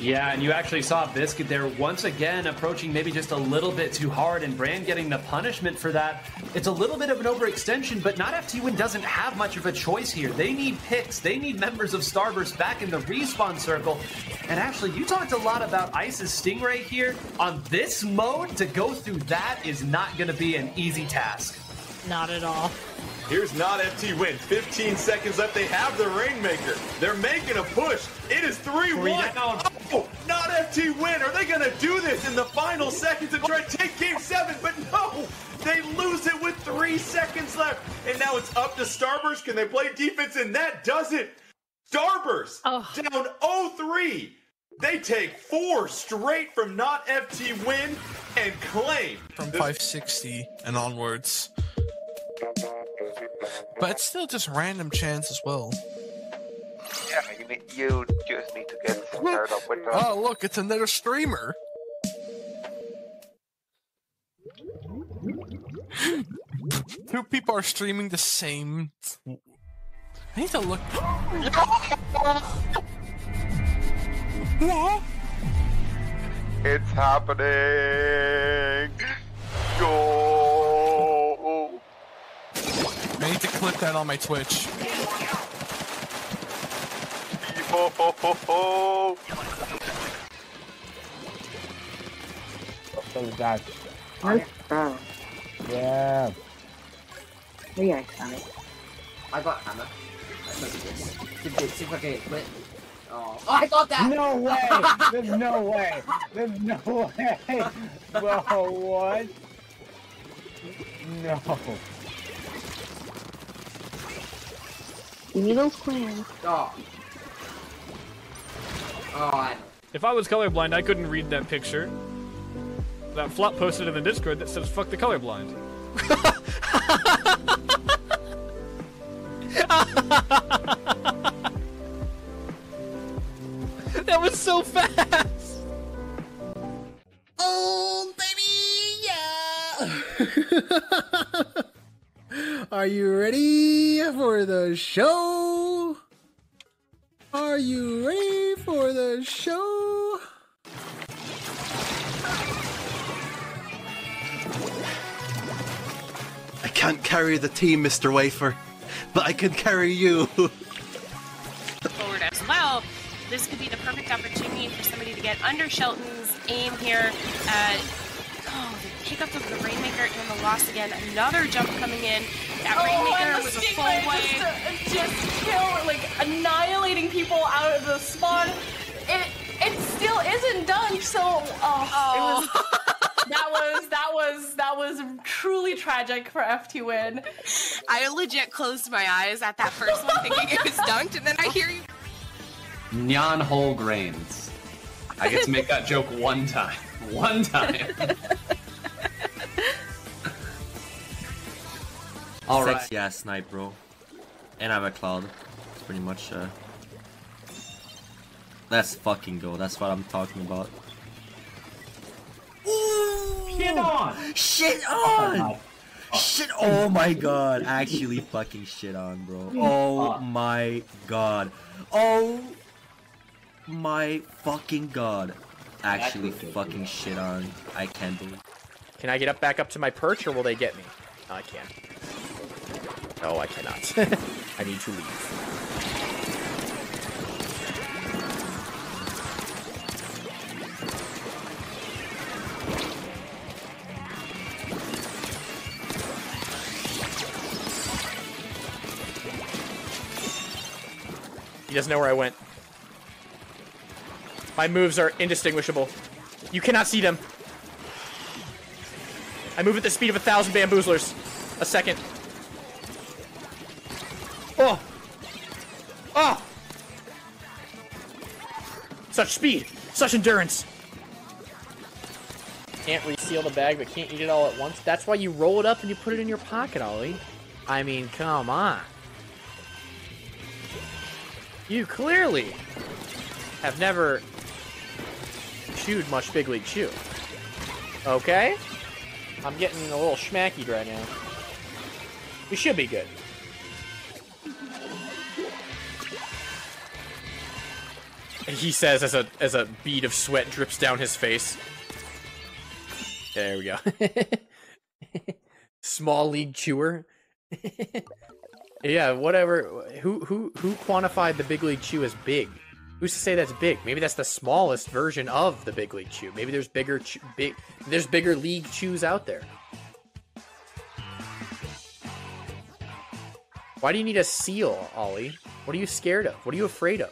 Yeah, and you actually saw Biscuit there once again approaching maybe just a little bit too hard, and Brand getting the punishment for that. It's a little bit of an overextension, but NotFTWin doesn't have much of a choice here. They need picks. They need members of Starburst back in the respawn circle. And actually, you talked a lot about Ice's Stingray here. On this mode, to go through that is not going to be an easy task. Not at all. Here's NotFTWin. 15 seconds left. They have the Rainmaker. They're making a push. It is 3-1. Oh, NotFTWin. Are they going to do this in the final seconds and try to take Game 7? But no, they lose it with 3 seconds left. And now it's up to Starburst. Can they play defense? And that does it. Starburst down 0-3. They take 4 straight from NotFTWin and claim. From 560 and onwards. But it's still just random chance as well. Yeah, you just need to get started up with them. Oh, look, it's another streamer. Two people are streaming the same. I need to look. It's happening. I need to clip that on my Twitch. Yeah. Yeah, I got Anna. Oh, I got that! No way! There's no way! There's no way! Bro, what? No. Give me those plans. Oh. Oh. If I was colorblind, I couldn't read that picture. That flop posted in the Discord that says, fuck the colorblind. That was so fast! Oh, baby, yeah! Are you ready for the show? Are you ready for the show? I can't carry the team, Mr. Wafer, but I can carry you. Forward as well. This could be the perfect opportunity for somebody to get under Shelton's aim here. Pick up the Rainmaker and the loss again. Another jump coming in. That Rainmaker was a full way. Just kill, like, annihilating people out of the spawn. It still isn't done. So that was truly tragic for FTWin. I legit closed my eyes at that first one, thinking it was dunked, and then I hear you. Nyanwholegrains. I get to make that joke one time. One time. All right. Yeah, snipe, bro. And I'm a cloud. It's pretty much. Let's fucking go. That's what I'm talking about. Ooh! Shit on! Shit on! Oh, oh. Shit! Oh my god! Actually, fucking shit on, bro. Oh my god! Oh my fucking god! Actually, fucking shit on. I can't believe. Can I get up back up to my perch, or will they get me? No, I can't. No, I cannot. I need to leave. He doesn't know where I went. My moves are indistinguishable. You cannot see them. I move at the speed of 1,000 bamboozlers a second. Oh! Oh! Such speed! Such endurance! Can't reseal the bag, but can't eat it all at once. That's why you roll it up and you put it in your pocket, Ollie. I mean, come on. You clearly have never chewed much Big League Chew. Okay? I'm getting a little schmackied right now. We should be good. he says as a bead of sweat drips down his face. There we go. Small league chewer. Yeah, whatever. Who quantified the big league chew as big? Who's to say that's big? Maybe that's the smallest version of the big league chew. Maybe there's bigger league chews out there. Why do you need a seal, Ollie? What are you scared of? What are you afraid of?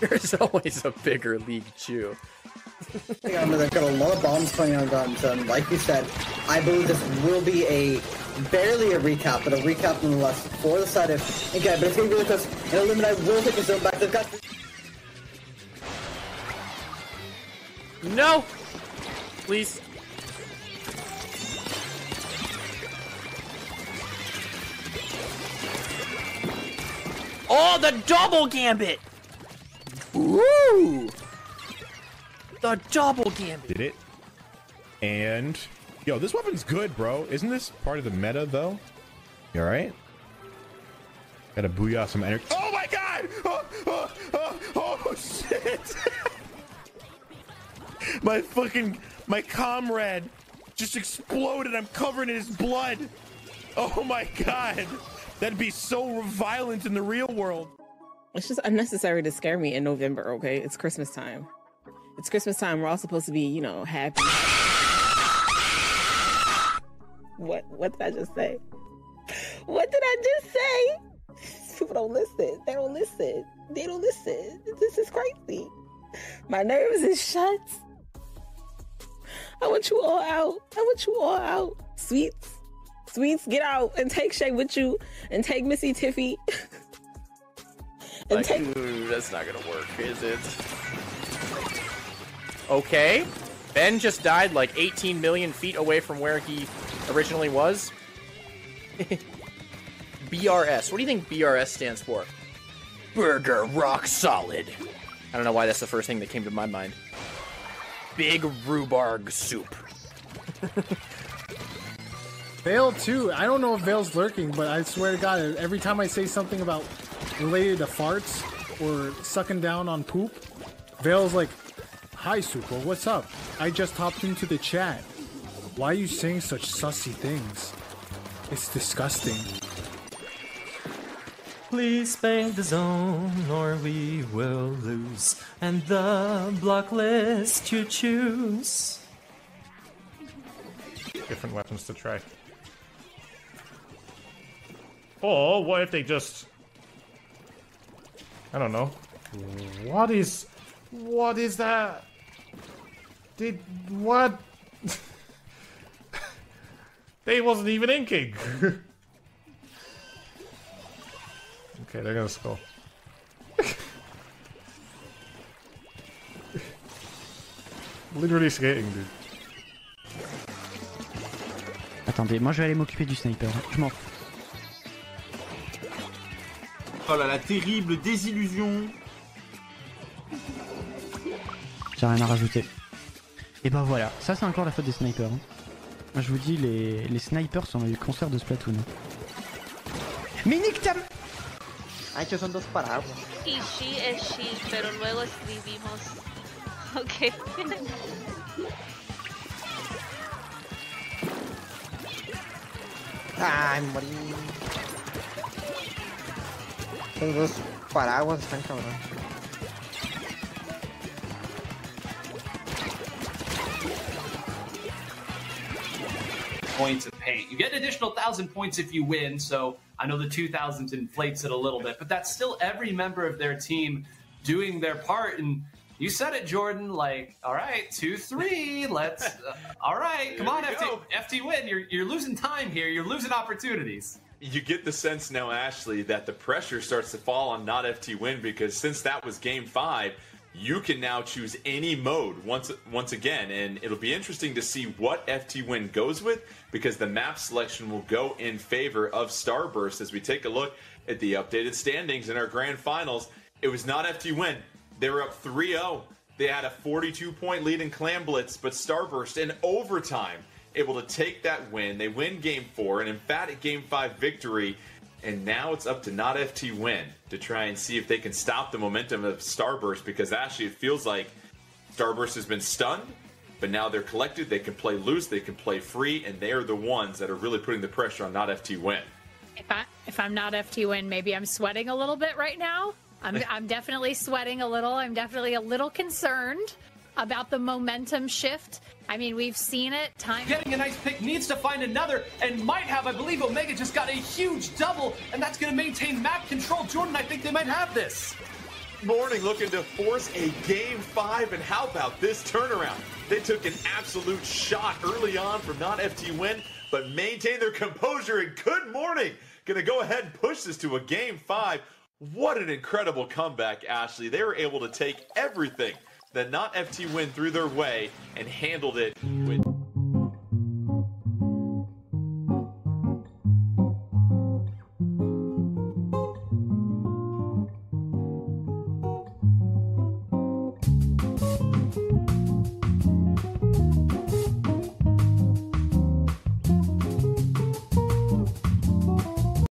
There's always a bigger league chew. Yeah, there's got a lot of bombs playing on guns, and like you said, I believe this will be barely a recap, but a recap nonetheless for the side of... Okay, but it's going to be really close, and Illuminati will take his zone back. They've got... No! Please. Oh, the double gambit! Woo! The double gambit! Did it. And... Yo, this weapon's good, bro. Isn't this part of the meta, though? You alright? Gotta booyah some energy. Oh my god! Oh shit! My comrade just exploded. I'm covered in his blood. Oh my god! That'd be so violent in the real world. It's just unnecessary to scare me in November, okay? It's Christmas time. It's Christmas time. We're all supposed to be, you know, happy. What did I just say? What did I just say? People don't listen. They don't listen. They don't listen. This is crazy. My nerves is shut. I want you all out. I want you all out. Sweets. Sweets, get out and take Shay with you and take Missy Tiffy. Like, ooh, that's not gonna work, is it? Okay. Ben just died like 18 million feet away from where he originally was. BRS. What do you think BRS stands for? Burger Rock Solid. I don't know why that's the first thing that came to my mind. Big Rhubarg Soup. Vale too. I don't know if Vale's lurking, but I swear to God, every time I say something about related to farts or sucking down on poop, Vale's like, "Hi, Super, what's up? I just hopped into the chat. Why are you saying such sussy things? It's disgusting." Please spank the zone or we will lose. And the block list you choose. Different weapons to try. Or what if they just... I don't know. What is that? What? They wasn't even inking. Okay, they're gonna score. Literally skating, dude. Attendez, moi je vais aller m'occuper du sniper. Je m'en fous. Oh là, la terrible désillusion. J'ai rien à rajouter. Et ben voilà, ça c'est encore la faute des snipers. Hein. Je vous dis, les snipers sont les concerts de Splatoon. Mais nique ta... Ah, estos son dos paraguas. Y she es she, pero luego escribimos. Ok. Ah, morí. Estos dos paraguas están cabrón. Points of paint. You get an additional 1,000 points if you win, so I know the 2,000 inflates it a little bit, but that's still every member of their team doing their part. And you said it, Jordan, like, all right, 2-3, let's, all right, come on, FTWin, you're losing time here, you're losing opportunities. You get the sense now, Ashley, that the pressure starts to fall on NotFTWin, because since that was Game 5, you can now choose any mode once again, and it'll be interesting to see what FTWin goes with, because the map selection will go in favor of Starburst as we take a look at the updated standings in our grand finals. It was not FTWin. They were up 3-0. They had a 42-point lead in Clan Blitz, but Starburst in overtime able to take that win. They win Game 4, an emphatic Game 5 victory. And now it's up to NotFTWin to try and see if they can stop the momentum of Starburst, because actually it feels like Starburst has been stunned, but now they're collected, they can play loose, they can play free, and they are the ones that are really putting the pressure on NotFTWin. If I'm NotFTWin, maybe I'm sweating a little bit right now. I'm definitely sweating a little. I'm definitely a little concerned about the momentum shift. I mean, we've seen it. Time getting a nice pick, needs to find another, and might have. I believe Omega just got a huge double, and that's going to maintain map control. Jordan, I think they might have this. Morning looking to force a game 5, and how about this turnaround? They took an absolute shot early on from NotFTWin, but maintained their composure, and Good Morning going to go ahead and push this to a game 5. What an incredible comeback, Ashley. They were able to take everything that NotFTWin threw their way and handled it with...